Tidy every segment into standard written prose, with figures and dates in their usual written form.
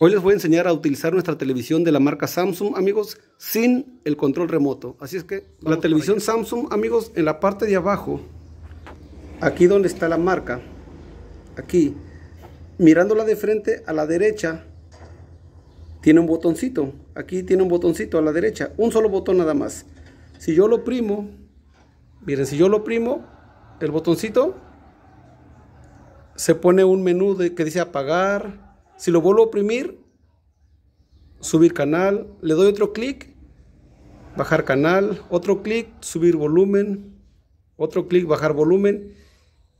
Hoy les voy a enseñar a utilizar nuestra televisión de la marca Samsung, amigos, sin el control remoto. Así es que la televisión Samsung, amigos, en la parte de abajo, aquí donde está la marca, aquí, mirándola de frente a la derecha, tiene un botoncito. Aquí tiene un botoncito a la derecha, un solo botón nada más. Si yo lo oprimo, miren, si yo lo oprimo, el botoncito, se pone un menú que dice apagar. Si lo vuelvo a oprimir, subir canal, le doy otro clic, bajar canal, otro clic, subir volumen, otro clic, bajar volumen,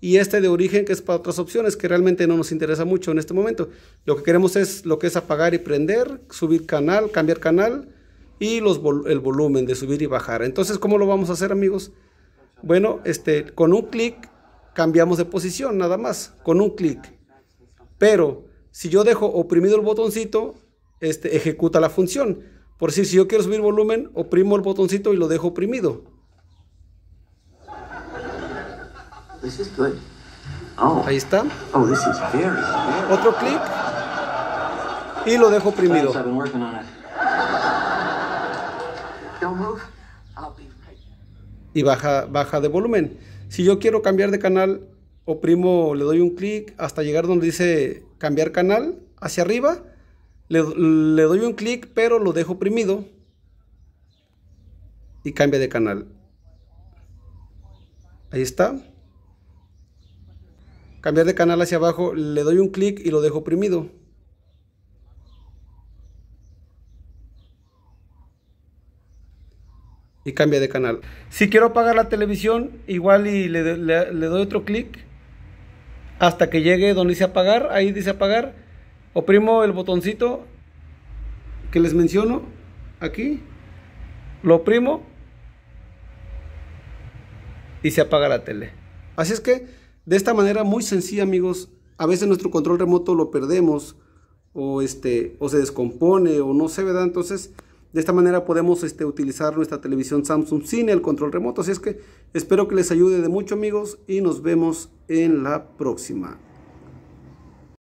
y este de origen que es para otras opciones que realmente no nos interesa mucho en este momento. Lo que queremos es lo que es apagar y prender, subir canal, cambiar canal, y el volumen de subir y bajar. Entonces, ¿cómo lo vamos a hacer, amigos? Bueno, con un clic cambiamos de posición, nada más, con un clic, pero si yo dejo oprimido el botoncito, ejecuta la función. Por si yo quiero subir volumen, oprimo el botoncito y lo dejo oprimido. This is good. Oh. Ahí está. Oh, this is very. Otro clic y lo dejo oprimido. Y baja de volumen. Si yo quiero cambiar de canal, oprimo, le doy un clic hasta llegar donde dice cambiar canal, hacia arriba, le doy un clic pero lo dejo oprimido y cambia de canal. Ahí está. Cambiar de canal hacia abajo, le doy un clic y lo dejo oprimido. Y cambia de canal. Si quiero apagar la televisión, igual y le doy otro clic hasta que llegue donde dice apagar. Ahí dice apagar, oprimo el botoncito que les menciono aquí, lo oprimo y se apaga la tele. Así es que de esta manera muy sencilla, amigos, a veces nuestro control remoto lo perdemos o se descompone o no se ve, ¿verdad? Entonces de esta manera podemos utilizar nuestra televisión Samsung sin el control remoto. Así es que espero que les ayude de mucho, amigos, y nos vemos en la próxima.